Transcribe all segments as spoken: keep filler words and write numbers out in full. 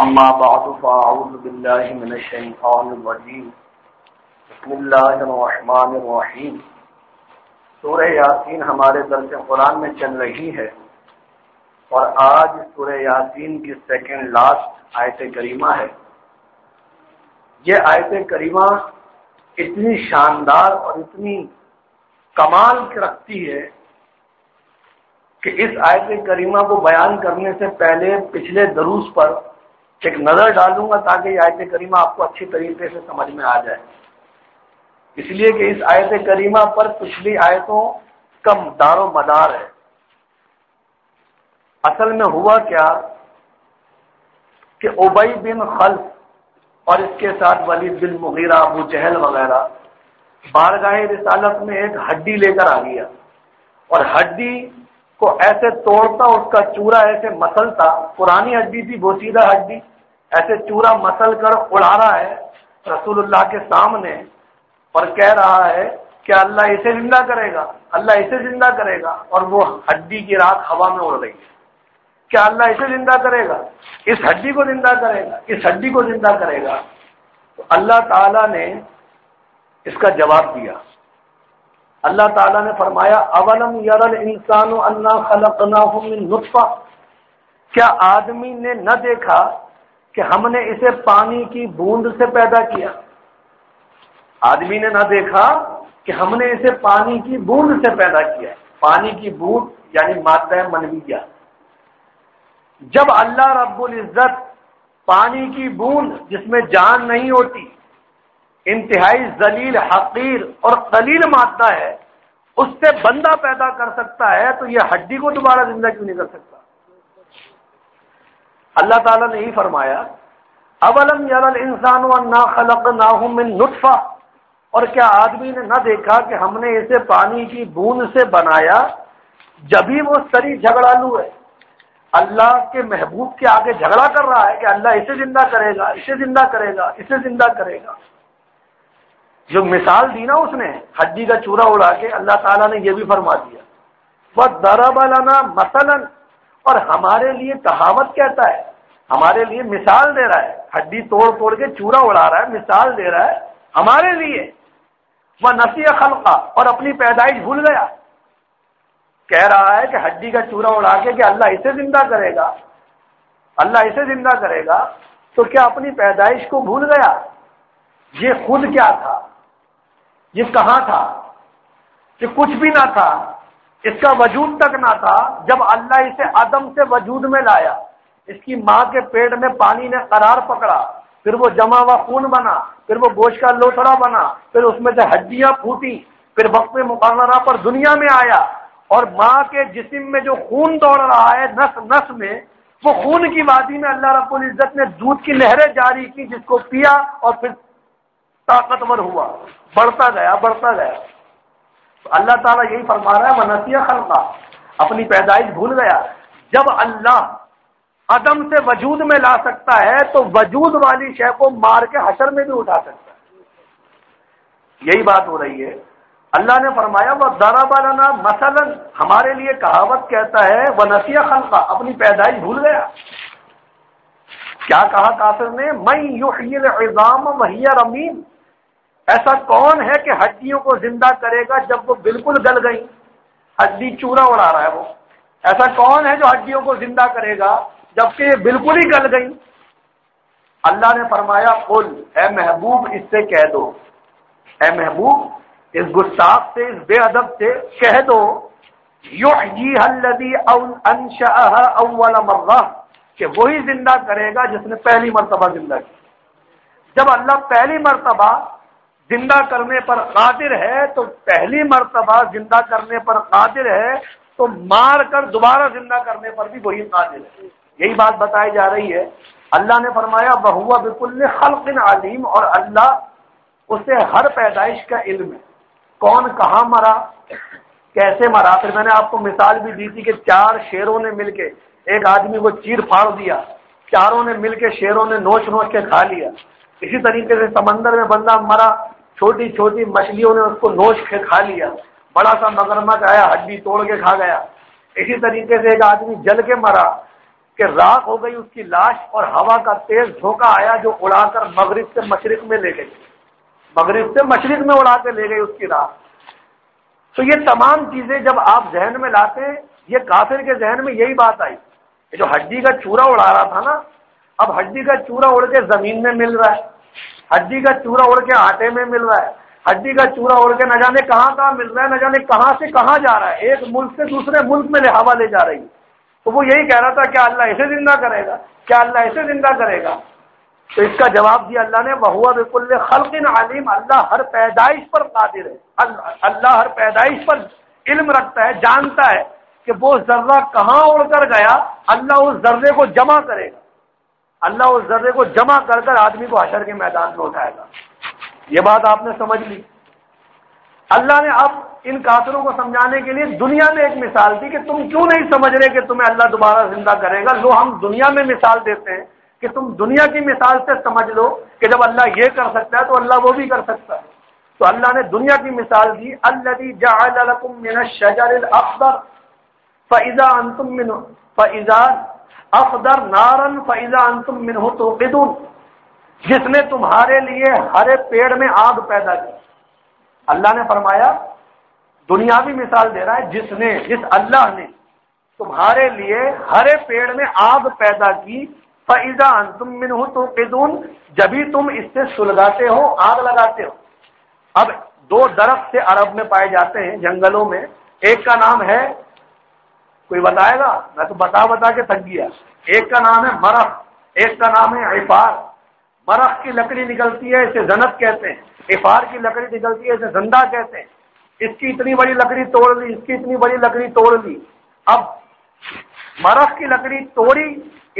अम्मा बाद फ़अऊज़ु बिल्लाहि मिनश शैतानिर रजीम बिस्मिल्लाहिर रहमानिर रहीम। सूरह यासीन हमारे दर्स कुरान में चल रही है और आज सूरह यासीन की सेकंड लास्ट आयत करीमा है। ये आयत करीमा इतनी शानदार और इतनी कमाल की रखती है कि इस आयत करीमा को बयान करने से पहले पिछले दरूस पर एक नज़र डालूंगा ताकि ये आयत करीमा आपको अच्छी तरीके से समझ में आ जाए, इसलिए कि इस आयत करीमा पर पिछली आयतों का दारो मदार है। असल में हुआ क्या कि ओबई बिन खल्फ और इसके साथ Walid bin Mughira, Abu Jahl वगैरह बारगाह रिसालत में एक हड्डी लेकर आ गया और हड्डी को ऐसे तोड़ता, उसका चूरा ऐसे मसलता, पुरानी हड्डी थी बोसीदा हड्डी, ऐसे चूरा मसल कर उड़ा रहा है रसूलुल्लाह के सामने और कह रहा है कि अल्लाह इसे जिंदा करेगा, अल्लाह इसे जिंदा करेगा। और वो हड्डी की राख हवा में उड़ रही है क्या अल्लाह इसे जिंदा करेगा, इस हड्डी को जिंदा करेगा, इस हड्डी को जिंदा करेगा। तो अल्लाह ताला ने इसका जवाब दिया। अल्लाह ताला ने फरमाया अवलम यरल इंसानु अन्ना खलकनाहु मिन नुत्फा, क्या आदमी ने न देखा कि हमने इसे पानी की बूंद से पैदा किया। आदमी ने न देखा कि हमने इसे पानी की बूंद से पैदा किया। पानी की बूंद यानी मादा मनविया। जब अल्लाह रब्बुल इज़्ज़त पानी की बूंद जिसमें जान नहीं होती, इंतहाई जलील, हकीर और कलील मादा है, उससे बंदा पैदा कर सकता है, तो यह हड्डी को दोबारा जिंदा क्यों नहीं कर सकता। अल्लाह ताला ने ही फरमाया अवलम यरल इंसानु अन्ना खलकनाहु मिन नुत्फा, और क्या आदमी ने न देखा कि हमने इसे पानी की बूंद से बनाया। जब ही वो सरी झगड़ालू है, अल्लाह के महबूब के आगे झगड़ा कर रहा है कि अल्लाह इसे जिंदा करेगा, इसे जिंदा करेगा, इसे जिंदा करेगा। जो मिसाल दी ना उसने हड्डी का चूरा उड़ा के, अल्लाह ताला ने यह भी फरमा दिया वह दरब लना मसलन, और हमारे लिए कहावत कहता है, हमारे लिए मिसाल दे रहा है। हड्डी तोड़ तोड़ के चूरा उड़ा रहा है, मिसाल दे रहा है हमारे लिए। वह नसीह खलका, और अपनी पैदाइश भूल गया। कह रहा है कि हड्डी का चूरा उड़ा के कि अल्लाह इसे जिंदा करेगा, अल्लाह इसे जिंदा करेगा, तो क्या अपनी पैदाइश को भूल गया। ये खुद क्या था, ये कहाँ था, ये कुछ भी ना था, इसका वजूद तक ना था। जब अल्लाह इसे आदम से वजूद में लाया, इसकी माँ के पेट में पानी ने करार पकड़ा, फिर वो जमा हुआ खून बना, फिर वो गोश्त का लोथड़ा बना, फिर उसमें से हड्डियां फूटी, फिर वक्त मुकर्ररा पर दुनिया में आया, और माँ के जिस्म में जो खून दौड़ रहा है नस नस में, वो खून की वादी में अल्लाह रब्बुल इज़्ज़त ने दूध की लहरें जारी की, जिसको पिया और फिर ताकतवर हुआ, बढ़ता गया बढ़ता गया। तो अल्लाह ताला यही फरमा रहा है वह नसिया खल्का, अपनी पैदाइश भूल गया। जब अल्लाह आदम से वजूद में ला सकता है, तो वजूद वाली शय को मार के हशर में भी उठा सकता है। यही बात हो रही है। अल्लाह ने फरमाया वह दरब लना मसलन, हमारे लिए कहावत कहता है वह नसिया खल्का, अपनी पैदाइश भूल गया। क्या कहा काफिर ने, मैं युहिल इज़ाम वहिया रमीम, ऐसा कौन है कि हड्डियों को जिंदा करेगा जब वो बिल्कुल गल गई। हड्डी चूरा उड़ा रहा है वो, ऐसा कौन है जो हड्डियों को जिंदा करेगा जबकि ये बिल्कुल ही गल गई। अल्लाह ने फरमाया कुल, ए महबूब इससे कह दो, ए महबूब इस गुस्ताख से, इस बेअदब से कह दो युहयीहा लज़ी अंशअहा अव्वल मर्रा, कि वही जिंदा करेगा जिसने पहली मर्तबा जिंदा किया। जब अल्लाह पहली मर्तबा जिंदा करने पर कादिर है, तो पहली मर्तबा जिंदा करने पर कादिर है, तो मार कर दोबारा जिंदा करने पर भी वही कादिर है। यही बात बताई जा रही है। अल्लाह ने फरमाया वहुवा बिकुल्ल खल्किन अलीम, और अल्लाह उसे हर पैदाइश का इल्म है, कौन कहाँ मरा, कैसे मरा। फिर मैंने आपको मिसाल भी दी थी कि चार शेरों ने मिलके एक आदमी को चीर फाड़ दिया, चारों ने मिलके शेरों ने नोच नोच के खा लिया। इसी तरीके से समंदर में बंदा मरा, छोटी छोटी मछलियों ने उसको नोच के खा लिया, बड़ा सा मगरमच्छ आया हड्डी तोड़ के खा गया। इसी तरीके से एक आदमी जल के मरा, कि राख हो गई उसकी लाश और हवा का तेज झोंका आया जो उड़ाकर मगरिब से मशरिक में ले गई, मगरिब से मशरिक में उड़ा के ले गई उसकी राख। तो ये तमाम चीजें जब आप जहन में लाते हैं, ये काफिर के जहन में यही बात आई, जो हड्डी का चूरा उड़ा रहा था ना, अब हड्डी का चूरा उड़ के जमीन में मिल रहा है, हड्डी का चूरा उड़ के आटे में मिल रहा है, हड्डी का चूरा उड़ के न जाने कहाँ कहाँ मिल रहा है, न जाने कहाँ से कहाँ जा रहा है, एक मुल्क से दूसरे मुल्क में हवा ले जा रही है। तो वो यही कह रहा था क्या अल्लाह इसे जिंदा करेगा, क्या अल्लाह इसे जिंदा करेगा। तो इसका जवाब दिया अल्लाह ने, वहुवा बिकुल्ल खल्किन अलीम, अल्लाह हर पैदाइश पर कादिर है, अल्लाह हर पैदाइश पर इल्म रखता है, जानता है कि वो जर्रा कहाँ उड़कर गया, अल्लाह उस जर्रे को जमा करेगा, अल्लाह उस जर्रे को जमा कर कर आदमी को हशर के मैदान में उठाएगा। ये बात आपने समझ ली। अल्लाह ने अब इन काफिरों को समझाने के लिए दुनिया में एक मिसाल दी कि तुम क्यों नहीं समझ रहे कि तुम्हें अल्लाह दोबारा जिंदा करेगा, लो हम दुनिया में मिसाल देते हैं कि तुम दुनिया की मिसाल से समझ लो कि जब अल्लाह ये कर सकता है तो अल्लाह वो भी कर सकता है। तो अल्लाह ने दुनिया की मिसाल दी, अल्लज़ी जअल लकुम मिनश्शजरिल अख़दर फ़इज़ा अंतुम मिनहु फ़इज़ा अख़दर नारन फ़इज़ा अंतुम मिनहु तूक़िदून, जिसने तुम्हारे लिए हरे पेड़ में आग पैदा की। अल्लाह ने फरमाया दुनियावी मिसाल दे रहा है, जिसने, जिस अल्लाह ने तुम्हारे लिए हरे पेड़ में आग पैदा की, फ़इज़ा अंतुम मिनहु तूक़िदून, जभी तुम इससे सुलगाते हो, आग लगाते हो। अब दो दरख्त से अरब में पाए जाते हैं जंगलों में, एक का नाम है, कोई बताएगा, मैं तो बता बता के थक गया, एक का नाम है मरफ, एक का नाम है इफार। मरफ की लकड़ी निकलती है, इसे जन्नत कहते हैं, इफार की लकड़ी निकलती है, इसे ज़िंदा कहते हैं। इसकी इतनी बड़ी लकड़ी तोड़ ली, इसकी इतनी बड़ी लकड़ी तोड़ ली। अब मरफ की लकड़ी तोड़ी,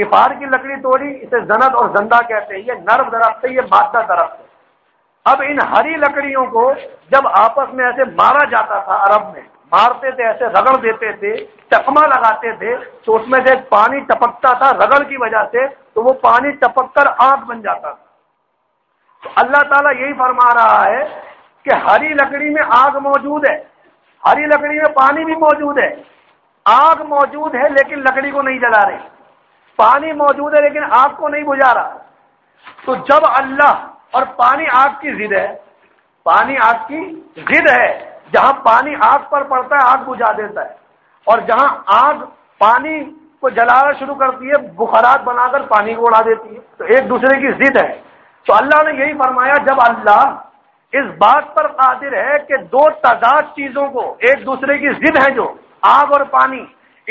इफार की लकड़ी तोड़ी, इसे जन्नत और ज़िंदा कहते हैं। ये नर्म दरख्त है, ये मादा दरख्त है। अब इन हरी लकड़ियों को जब आपस में ऐसे मारा जाता था, अरब में मारते थे, ऐसे रगड़ देते थे, चकमा लगाते थे, तो उसमें से पानी टपकता था रगड़ की वजह से, तो वो पानी टपक कर आग बन जाता था। तो अल्लाह ताला यही फरमा रहा है कि हरी लकड़ी में आग मौजूद है, हरी लकड़ी में पानी भी मौजूद है, आग मौजूद है लेकिन लकड़ी को नहीं जला रही, पानी मौजूद है लेकिन आग को नहीं बुझा रहा। तो जब अल्लाह और पानी आग की जिद है, पानी आग की जिद है, जहां पानी आग पर पड़ता है आग बुझा देता है, और जहां आग पानी को जलाना शुरू करती है बुखारात बनाकर पानी को उड़ा देती है। तो एक दूसरे की जिद है। तो अल्लाह ने यही फरमाया, जब अल्लाह इस बात पर कादिर है कि दो तजाद चीजों को, एक दूसरे की जिद है जो आग और पानी,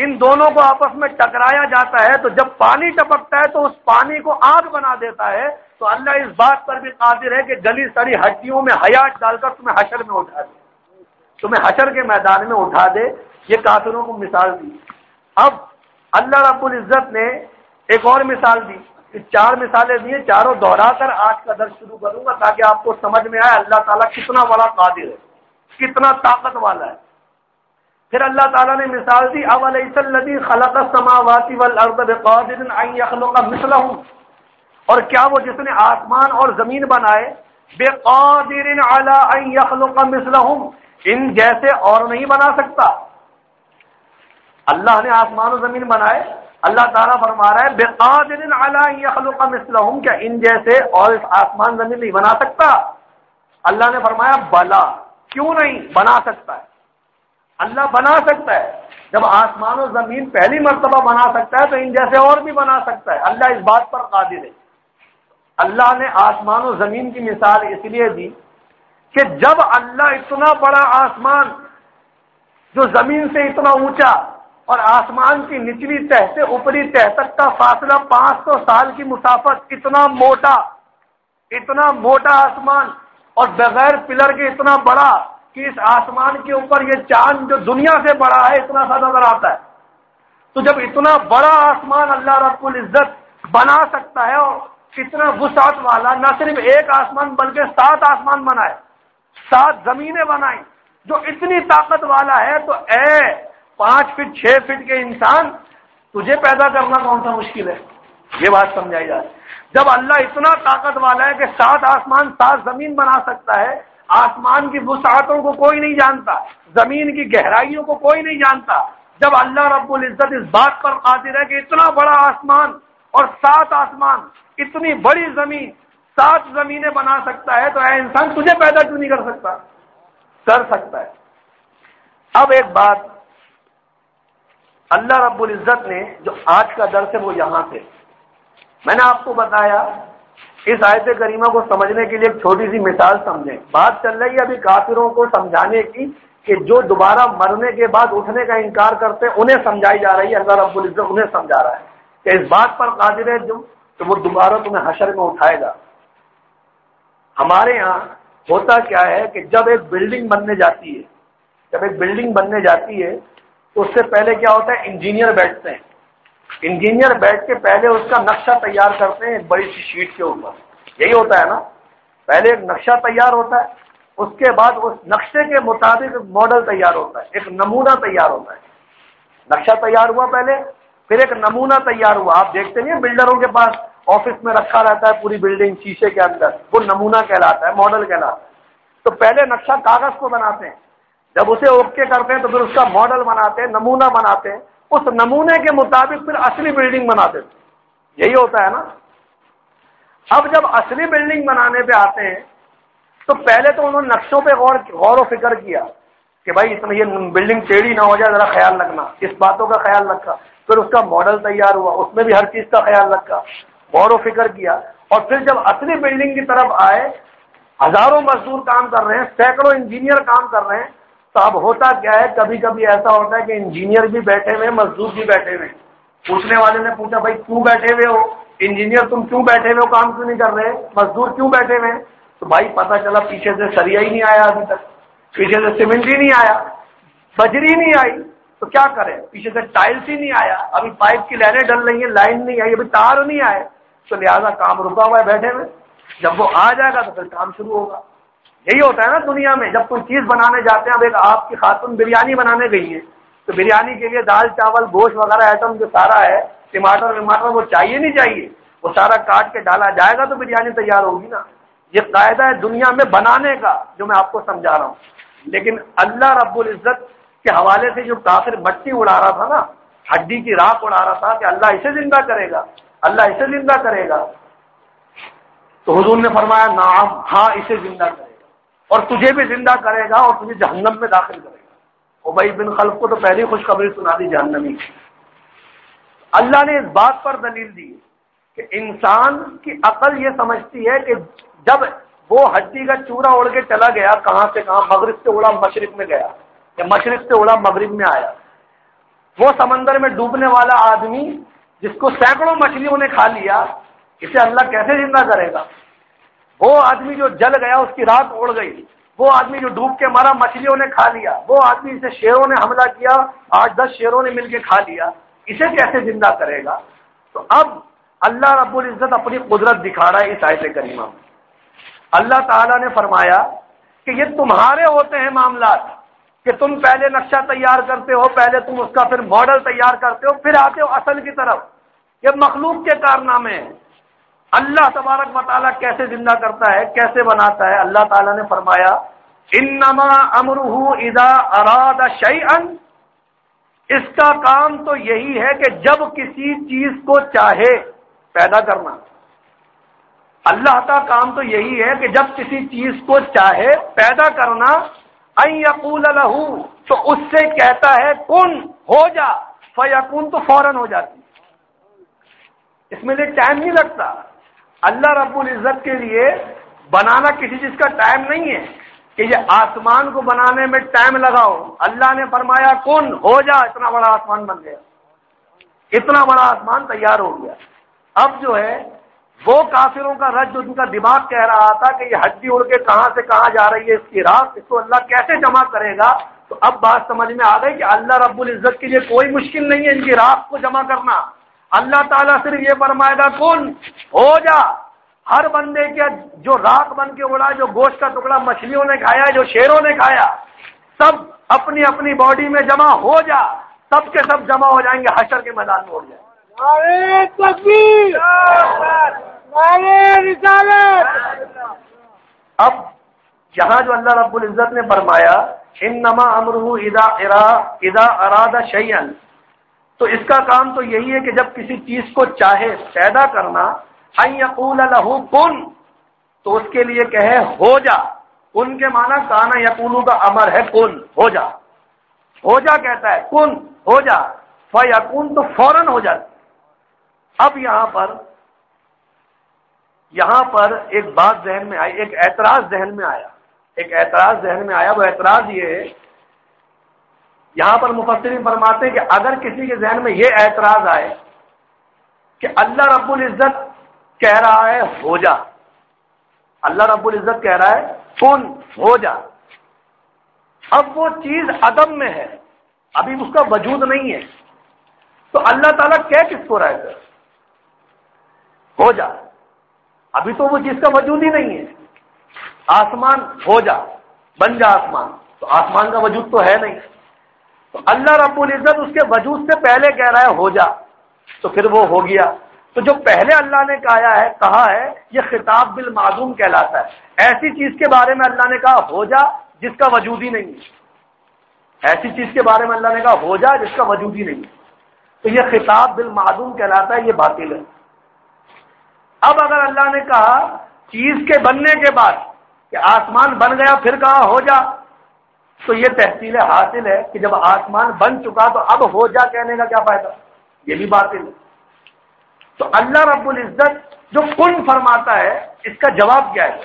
इन दोनों को आपस में टकराया जाता है, तो जब पानी टपकता है तो उस पानी को आग बना देता है। तो अल्लाह इस बात पर भी कादिर है कि गली सड़ी हड्डियों में हयात डालकर तुम्हें हशर में उठा दे, तुम्हें हशर के मैदान में उठा दे। ये काफिरों को मिसाल दी। अब अल्लाह रब्बुल इज़्ज़त ने एक और मिसाल दी, चार मिसालें दी, चारों दोहरा कर आज का दर्स शुरू करूंगा ताकि आपको समझ में आए अल्लाह ताला कितना बड़ा कादिर है, कितना ताकत वाला है। फिर अल्लाह ताला ने मिसाल दी, अवलैसल्लज़ी खलक़ समावाती वल अर्ज़ बिक़ादिरिन अन यख़लुक़ मिसलहुम, और क्या वो जिसने आसमान और जमीन बनाए, बिक़ादिरिन अला अन यख़लुक़ मिसलहुम, इन जैसे और नहीं बना सकता। अल्लाह ने आसमान और जमीन बनाए, अल्लाह ताला फरमा रहा है बिक़ादिरिन अला अन यख़लुक़ मिसलहुम, क्या इन जैसे और आसमान जमीन नहीं बना सकता? अल्लाह ने फरमाया बला, क्यों नहीं बना सकता है, अल्लाह बना सकता है। जब आसमान और जमीन पहली मरतबा बना सकता है तो इन जैसे और भी बना सकता है। अल्लाह इस बात पर कादिर है। अल्लाह ने आसमान और जमीन की मिसाल इसलिए दी कि जब अल्लाह इतना बड़ा आसमान जो जमीन से इतना ऊंचा और आसमान की निचली तह से ऊपरी तह तक का फासला पाँच सौ साल की मुसाफत, इतना मोटा, इतना मोटा आसमान और बगैर पिलर के इतना बड़ा कि इस आसमान के ऊपर ये चांद जो दुनिया से बड़ा है इतना सा नजर आता है। तो जब इतना बड़ा आसमान अल्लाह रब्बुल इज़्ज़त बना सकता है और इतना वुसात वाला, न सिर्फ एक आसमान बल्कि सात आसमान बनाए, सात जमीनें बनाई, जो इतनी ताकत वाला है, तो ऐ पाँच फीट छः फीट के इंसान तुझे पैदा करना कौन सा मुश्किल है? ये बात समझाई जा रही है। जब अल्लाह इतना ताकत वाला है कि सात आसमान सात जमीन बना सकता है, आसमान की वुसअतों को कोई नहीं जानता, जमीन की गहराइयों को कोई नहीं जानता, जब अल्लाह रब्बुल इज़्ज़त इस बात पर कादिर है कि इतना बड़ा आसमान और सात आसमान, इतनी बड़ी जमीन, सात जमीनें बना सकता है, तो ऐ इंसान तुझे पैदा क्यों नहीं कर सकता? कर सकता है। अब एक बात, अल्लाह रब्बुल इज़्ज़त ने जो आज का दर्स है वो यहाँ से, मैंने आपको बताया, इस आयत करीमा को समझने के लिए एक छोटी सी मिसाल समझें। बात चल रही है अभी काफिरों को समझाने की कि जो दोबारा मरने के बाद उठने का इनकार करते हैं, उन्हें समझाई जा रही है, अल्लाह रब्बुल इज़्ज़त उन्हें समझा रहा है कि इस बात पर कादिर है जो तो वो दोबारा तुम्हें हशर में उठाएगा। हमारे यहाँ होता क्या है कि जब एक बिल्डिंग बनने जाती है, जब एक बिल्डिंग बनने जाती है तो उससे पहले क्या होता है, इंजीनियर बैठते हैं। इंजीनियर बैठ के पहले उसका नक्शा तैयार करते हैं एक बड़ी सी शीट के ऊपर, यही होता है ना, पहले एक नक्शा तैयार होता है, उसके बाद उस नक्शे के मुताबिक मॉडल तैयार होता है, एक नमूना तैयार होता है। नक्शा तैयार हुआ पहले, फिर एक नमूना तैयार हुआ। आप देखते नहीं बिल्डरों के पास ऑफिस में रखा रहता है पूरी बिल्डिंग शीशे के अंदर, वो नमूना कहलाता है, मॉडल कहलाता है। तो पहले नक्शा कागज को बनाते हैं, जब उसे ओके करते हैं तो फिर उसका मॉडल बनाते हैं, नमूना बनाते हैं, उस नमूने के मुताबिक फिर असली बिल्डिंग बनाते थे, यही होता है ना। अब जब असली बिल्डिंग बनाने पे आते हैं तो पहले तो उन्होंने नक्शों पे गौर गौर और फिक्र किया कि भाई इसमें ये बिल्डिंग टेढ़ी ना हो जाए, जरा ख्याल रखना, इस बातों का ख्याल रखा। फिर उसका मॉडल तैयार हुआ, उसमें भी हर चीज का ख्याल रखा, गौर और फिक्र किया। और फिर जब असली बिल्डिंग की तरफ आए, हजारों मजदूर काम कर रहे हैं, सैकड़ों इंजीनियर काम कर रहे हैं, तो अब होता क्या है, कभी कभी ऐसा होता है कि इंजीनियर भी बैठे हुए हैं, मजदूर भी बैठे हुए हैं। पूछने वाले ने पूछा, भाई क्यों बैठे हुए हो इंजीनियर, तुम क्यों बैठे हुए हो, काम क्यों नहीं कर रहे, मजदूर क्यों बैठे हुए हैं? तो भाई पता चला पीछे से सरिया ही नहीं आया, अभी तक पीछे से सीमेंट ही नहीं आया, बजरी नहीं आई, तो क्या करें, पीछे से टाइल्स ही नहीं आया, अभी पाइप की लाइनें डल रही है, लाइन नहीं आई, अभी तार नहीं आए, तो लिहाजा काम रुका हुआ है बैठे हुए, जब वो आ जाएगा तो फिर काम शुरू होगा। यही होता है ना दुनिया में, जब कोई चीज़ बनाने जाते हैं, अब एक आपकी खातून बिरयानी बनाने गई है तो बिरयानी के लिए दाल चावल गोश्त वगैरह आइटम जो सारा है, टमाटर वमाटर वो चाहिए नहीं चाहिए, वो सारा काट के डाला जाएगा तो बिरयानी तैयार होगी ना। ये कायदा है दुनिया में बनाने का जो मैं आपको समझा रहा हूँ। लेकिन अल्लाह रब्बुल इज़्ज़त के हवाले से जो काफिर मट्टी उड़ा रहा था ना, हड्डी की राख उड़ा रहा था कि अल्लाह इसे जिंदा करेगा, अल्लाह इसे जिंदा करेगा, तो हुजूर ने फरमाया नाम, हाँ इसे जिंदा करेगा और तुझे भी जिंदा करेगा और तुझे जहन्नम में दाखिल करेगा। ओबई बिन खल्फ को तो पहली खुशखबरी सुना दी जहन्नमी की। अल्लाह ने इस बात पर दलील दी कि इंसान की अकल ये समझती है कि जब वो हड्डी का चूरा उड़ के चला गया, कहाँ से कहाँ, मगरिब से उड़ा मशरिक में गया या मशरिक से उड़ा मगरिब में आया, वो समंदर में डूबने वाला आदमी जिसको सैकड़ों मछलियों ने खा लिया, इसे अल्लाह कैसे जिंदा करेगा? वो आदमी जो जल गया उसकी राख उड़ गई, वो आदमी जो डूब के मरा मछलियों ने खा लिया, वो आदमी इसे शेरों ने हमला किया, आठ दस शेरों ने मिलके खा लिया, इसे कैसे जिंदा करेगा? तो अब अल्लाह रब्बुल इज़्ज़त अपनी कुदरत दिखा रहा है इस आयत करीमा में। अल्लाह ताला ने फरमाया कि ये तुम्हारे होते हैं मामलात कि तुम पहले नक्शा तैयार करते हो, पहले तुम उसका फिर मॉडल तैयार करते हो, फिर आते हो असल की तरफ। ये मखलूक के कारनामे हैं। अल्लाह तबारक व तआला कैसे जिंदा करता है, कैसे बनाता है? अल्लाह ताला ने फरमाया इन्नमा अमरुहु इदा अरादा शैअन, इसका काम तो यही है कि जब किसी चीज को चाहे पैदा करना। अल्लाह का काम तो यही है कि जब किसी चीज को चाहे पैदा करना, अन यकूल लहू, तो उससे कहता है कुन, हो जा, फयकुन, तो फौरन हो जाती, इसमें लिए टाइम नहीं लगता। अल्लाह रब्बुल इज़्ज़त के लिए बनाना किसी चीज का टाइम नहीं है कि ये आसमान को बनाने में टाइम लगाओ। अल्लाह ने फरमाया कौन, हो जा, इतना बड़ा आसमान बन गया, इतना बड़ा आसमान तैयार हो गया। अब जो है वो काफिरों का रज जो उनका दिमाग कह रहा था कि ये हड्डी उड़ के कहाँ से कहाँ जा रही है, इसकी राख, इसको अल्लाह कैसे जमा करेगा, तो अब बात समझ में आ गई कि अल्लाह रब्बुल इज़्ज़त के लिए कोई मुश्किल नहीं है इनकी राख को जमा करना। अल्लाह ताला सिर्फ ये फरमाएगा कुन, हो जा, हर बंदे के जो राख बन के उड़ा, जो गोश्त का टुकड़ा मछलियों ने खाया, जो शेरों ने खाया, सब अपनी अपनी बॉडी में जमा हो जा, सब के सब जमा हो जाएंगे, हशर के मैदान में उड़ जाएंगे। नारे तकबीर, नारे रिसालत। अब यहाँ जो अल्लाह रब्बुल इज़्ज़त ने फरमाया इन्नमा अमरुहु इदा इरा इदा अरादा शयन, तो इसका काम तो यही है कि जब किसी चीज को चाहे पैदा करना, अन यकूल लहू कुन, तो उसके लिए कहे हो जा। कुन के माना काना यकूलू का अमर है, कुन हो जा, हो जा कहता है, कुन हो जा। फयकून तो फौरन हो जाता। अब यहां पर यहां पर एक बात जहन में आई, एक एतराज जहन में आया एक एतराज जहन में आया वो एतराज ये है, यहां पर मुफस्सिरीन फरमाते हैं कि अगर किसी के जहन में ये एतराज आए कि अल्लाह रब्बुल इज़्ज़त कह रहा है हो जा, अल्लाह रब्बुल इज़्ज़त कह रहा है कुन हो जा, अब वो चीज अदम में है, अभी उसका वजूद नहीं है, तो अल्लाह ताला कह किसको रहा है हो जा, अभी तो वो जिसका वजूद ही नहीं है। आसमान हो जा, बन जा आसमान, तो आसमान का वजूद तो है नहीं, तो अल्लाह रब्बुल इज़्ज़त उसके वजूद से पहले कह रहा है हो जा, तो फिर वो हो गया। तो जो पहले अल्लाह ने कहा है कहा है ये खिताब बिल माजूम कहलाता है। ऐसी चीज के बारे में अल्लाह ने कहा हो जा जिसका वजूद ही नहीं है, ऐसी चीज के बारे में अल्लाह ने कहा हो जा जिसका वजूद ही नहीं है, तो यह खिताब बिल मादूम कहलाता है, ये बातिल है। अब अगर अल्लाह ने कहा चीज के बनने के बाद कि आसमान बन गया फिर कहा हो जा, तो ये तहसील हासिल है कि जब आसमान बन चुका तो अब हो जा कहने का क्या फायदा, ये भी बातिल है। तो अल्लाह रब्बुल इज़्ज़त जो कुन फरमाता है, इसका जवाब क्या है?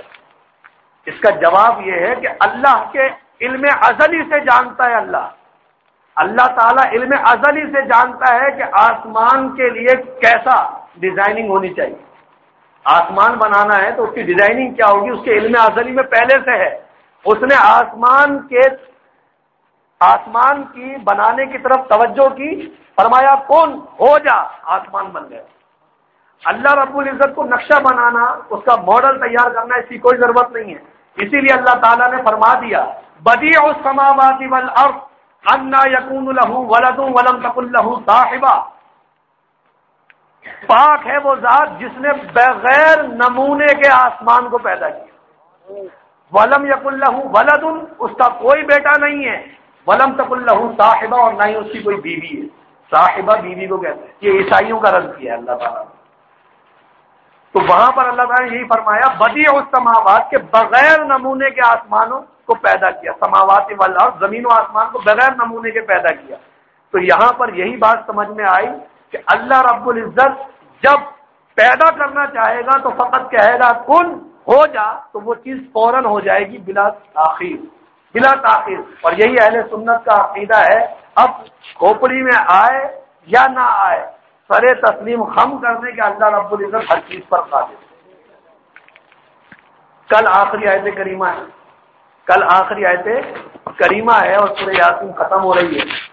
इसका जवाब यह है कि अल्लाह के इल्म अजली से जानता है, अल्लाह अल्लाह ताला इल्म अजली से जानता है कि आसमान के लिए कैसा डिजाइनिंग होनी चाहिए। आसमान बनाना है तो उसकी डिजाइनिंग क्या होगी, उसके इल्म अजली में पहले से है। उसने आसमान के आसमान की बनाने की तरफ तवज्जो की, फरमाया कौन हो जा, आसमान बन गया। अल्लाह रब्बुल इज़्ज़त को नक्शा बनाना, उसका मॉडल तैयार करना, इसकी कोई जरूरत नहीं है। इसीलिए अल्लाह ताला ने फरमा दिया बदीउस समावाती वल अर्ض अन्ना यकूनु लहू वलदुन वलम तकुल लहू साहिबा। पाक है वो जात जिसने बगैर नमूने के आसमान को पैदा किया। वलम यकुल लहू वलदुन, उसका कोई बेटा नहीं है। वलम तकुल लहू साहिबा, और ना ही उसकी कोई बीवी है। साहिबा बीवी को कहते हैं, ये ईसाइयों का रद्द किया है अल्लाह ताला ने। तो वहां पर अल्लाह ताला ने यही फरमाया बदीउस समावात के बगैर नमूने के आसमानों को पैदा किया। समावात वल अर्ज़, जमीन व आसमान को बगैर नमूने के पैदा किया। तो यहाँ पर यही बात समझ में आई कि अल्लाह रब्बुल इज़्ज़त जब पैदा करना चाहेगा तो फकत कहेगा कुन हो जा, तो वो चीज फौरन हो जाएगी, बिला ताखीर बिला ताखीर। और यही अहल सुन्नत का अकीदा है। अब खोपड़ी में आए या ना आए, सरे तस्लीम खम करने के अल्लाह रब्बुल इज़्ज़त हर चीज पर कादिर। कल आखिरी आयत करीमा है, कल आखिरी आयत करीमा है और सूरह यासीन खत्म हो रही है।